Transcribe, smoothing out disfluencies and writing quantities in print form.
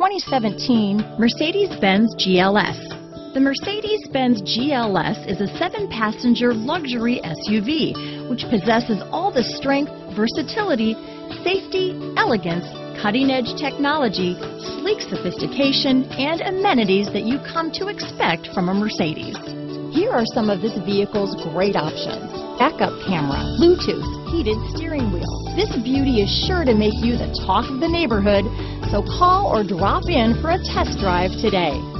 2017 Mercedes-Benz GLS. The Mercedes-Benz GLS is a 7-passenger luxury SUV which possesses all the strength, versatility, safety, elegance, cutting-edge technology, sleek sophistication, and amenities that you come to expect from a Mercedes. Here are some of this vehicle's great options: backup camera, Bluetooth, heated steering wheel. This beauty is sure to make you the talk of the neighborhood, so call or drop in for a test drive today.